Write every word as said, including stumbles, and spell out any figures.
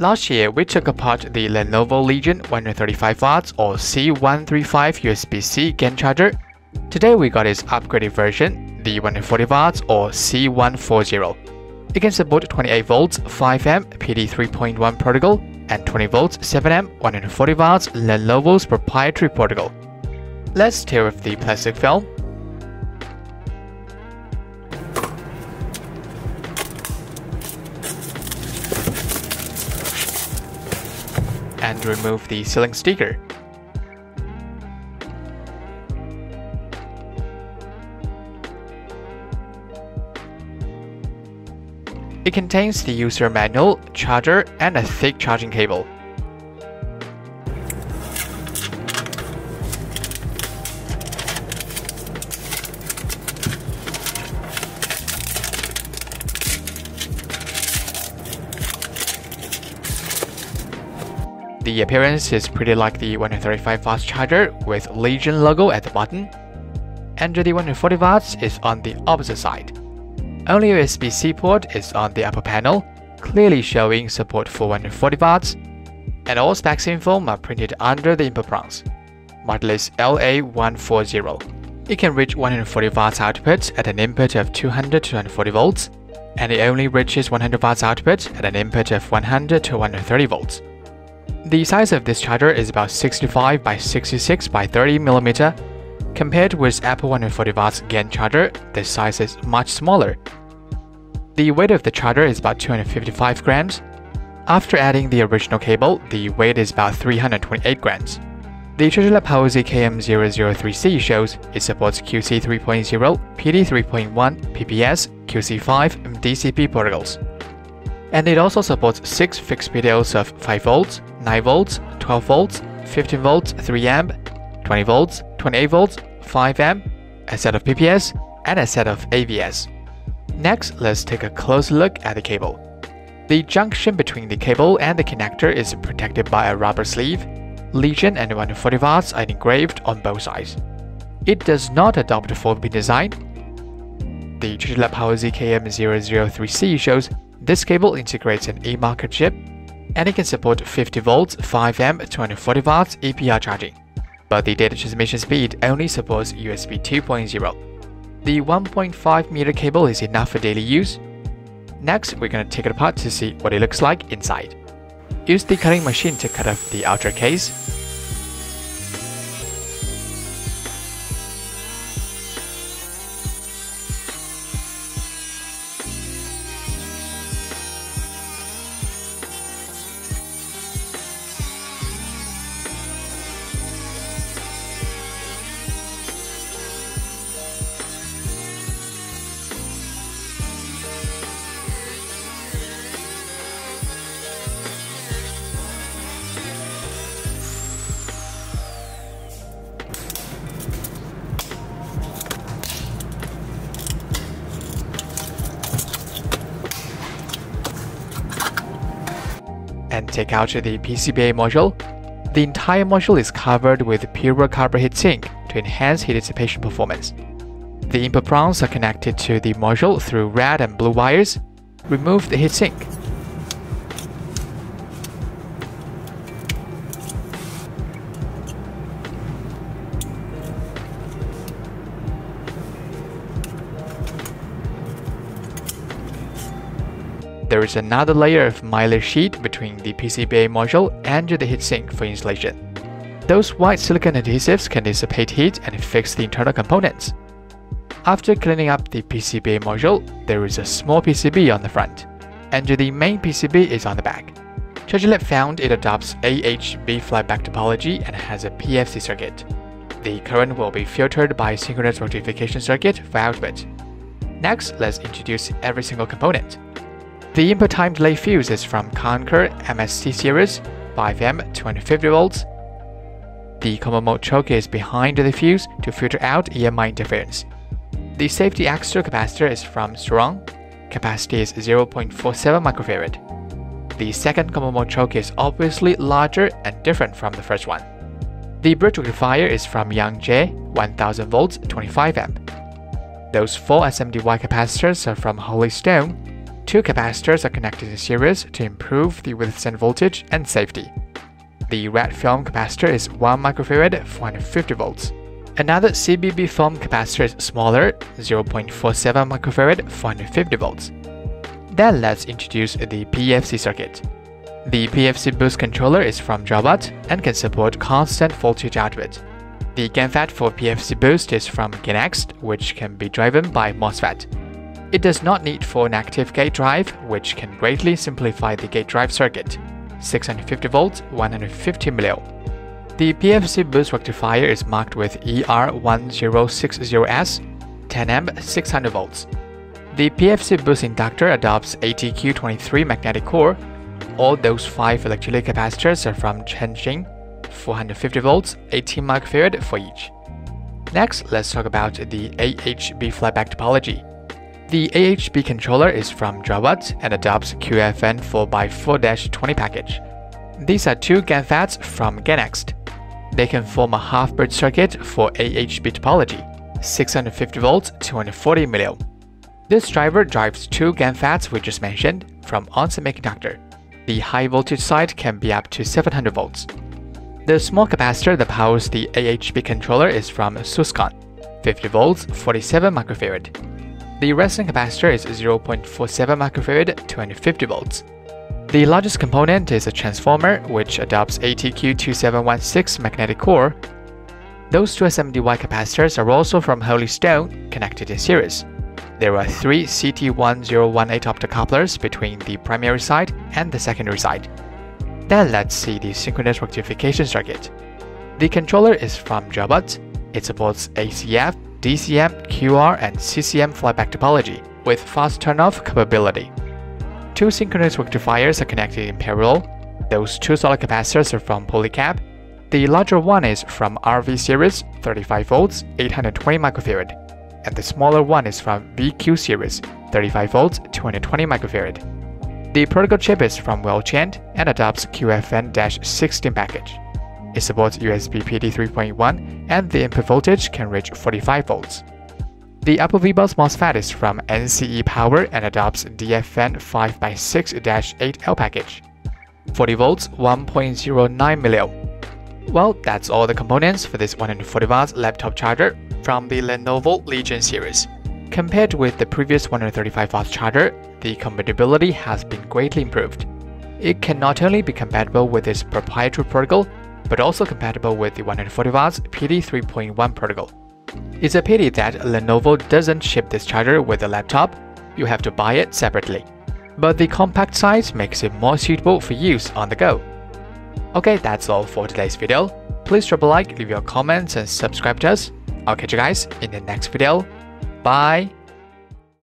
Last year, we took apart the Lenovo Legion one thirty-five watt or C one thirty-five U S B C GaN charger. Today we got its upgraded version, the one forty watt or C one forty. It can support twenty-eight volt five amp P D three point one protocol and twenty volt seven amp one forty watt Lenovo's proprietary protocol. Let's tear off the plastic film. And remove the sealing sticker. It contains the user manual, charger, and a thick charging cable. The appearance is pretty like the one thirty-five watt charger with Legion logo at the bottom, and the one forty watt is on the opposite side. Only U S B C port is on the upper panel, clearly showing support for one forty watt, and all specs info are printed under the input prongs. Model is L A one forty. It can reach one forty watt output at an input of two hundred to one forty volts, and it only reaches one hundred watt output at an input of one hundred to one thirty volts. The size of this charger is about sixty-five by sixty-six by thirty millimeter. Compared with Apple one forty watt GaN charger, the size is much smaller. The weight of the charger is about two hundred fifty-five grams. After adding the original cable, the weight is about three hundred twenty-eight grams. The ChargerLab Power Z K M zero zero three C shows it supports Q C three point oh, P D three point one, P P S, Q C five, and D C P protocols. And it also supports six fixed PDOs of five volts, nine volts, twelve volts, fifteen volts, three amp, twenty volts, twenty-eight volts, five amp, a set of P P S, and a set of A V S. Next, let's take a close look at the cable. The junction between the cable and the connector is protected by a rubber sleeve. Legion and one forty watt are engraved on both sides. It does not adopt a four pin design. The ChargerLab Power Z K M zero zero three C shows this cable integrates an E-Marker chip, and it can support fifty volts, five amp, two forty watt E P R charging, but the data transmission speed only supports U S B two point oh. The one point five meter cable is enough for daily use. Next, we're going to take it apart to see what it looks like inside. Use the cutting machine to cut off the outer case. And take out the P C B A module. The entire module is covered with pure copper heat sink to enhance heat dissipation performance. The input prongs are connected to the module through red and blue wires. Remove the heat sink. There is another layer of Mylar sheet between the P C B A module and the heatsink for installation. Those white silicone adhesives can dissipate heat and fix the internal components. After cleaning up the P C B A module, there is a small P C B on the front, and the main P C B is on the back. ChargerLab found it adopts A H B flyback topology and has a P F C circuit. The current will be filtered by a synchronous rectification circuit for output. Next, let's introduce every single component. The input time delay fuse is from CONQUER M S C series, five amp two fifty volts. The combo mode choke is behind the fuse to filter out E M I interference. The safety extra capacitor is from Surong. Capacity is zero point four seven microfarad. The second combo mode choke is obviously larger and different from the first one. The bridge rectifier is from Yangjie, one thousand volts, twenty-five amp. Those four S M D Y capacitors are from Holy Stone, Two capacitors are connected in series to improve the withstand voltage and safety. The red film capacitor is one microfarad, four hundred fifty volts. Another C B B film capacitor is smaller, zero point four seven microfarad, four hundred fifty volts. Then let's introduce the P F C circuit. The P F C boost controller is from JoulWatt and can support constant voltage output. The GaNFET for P F C boost is from GaNext, which can be driven by MOSFET. It does not need for an active gate drive, which can greatly simplify the gate drive circuit. six hundred fifty volts, one hundred fifty milliohm. The P F C boost rectifier is marked with E R ten sixty S, ten amp, six hundred volts. The P F C boost inductor adopts A T Q twenty-three magnetic core. All those five electrolyte capacitors are from Yangjie, four hundred fifty volts, eighteen microfarad for each. Next, let's talk about the A H B flyback topology. The A H B controller is from JoulWatt and adopts Q F N four by four twenty package. These are two GaNFETs from GaNext. They can form a half-bridge circuit for A H B topology, six hundred fifty volts, two hundred forty milliohm. This driver drives two GaNFETs we just mentioned from ON Semiconductor. The high voltage side can be up to seven hundred volts. The small capacitor that powers the A H B controller is from Surong, fifty volts, forty-seven microfarad. The resting capacitor is zero point four seven microfarad, two hundred fifty volts. The largest component is a transformer which adopts A T Q twenty-seven sixteen magnetic core. Those two S M D Y capacitors are also from Holy Stone, connected in series. There are three C T ten eighteen optocouplers between the primary side and the secondary side. Then let's see the synchronous rectification circuit. The controller is from JoulWatt. It supports A C F, D C M, Q R, and C C M flyback topology with fast turn-off capability. Two synchronous rectifiers are connected in parallel. Those two solid capacitors are from Polycap. The larger one is from R V series, thirty-five volts, eight hundred twenty microfarad, and the smaller one is from V Q series, thirty-five volts, two hundred twenty microfarad. The protocol chip is from Welchent and adopts Q F N sixteen package. It supports U S B P D three point one and the input voltage can reach forty-five volts. The upper V BOS MOSFET is from N C E Power and adopts D F N five by six eight L package. forty volts, one point zero nine milliohm. Well, that's all the components for this one hundred forty watt laptop charger from the Lenovo Legion series. Compared with the previous one hundred thirty-five watt charger, the compatibility has been greatly improved. It can not only be compatible with its proprietary protocol, but also compatible with the one hundred forty watt P D three point one protocol. It's a pity that Lenovo doesn't ship this charger with a laptop, you have to buy it separately. But the compact size makes it more suitable for use on the go. Okay, that's all for today's video. Please drop a like, leave your comments and subscribe to us. I'll catch you guys in the next video. Bye!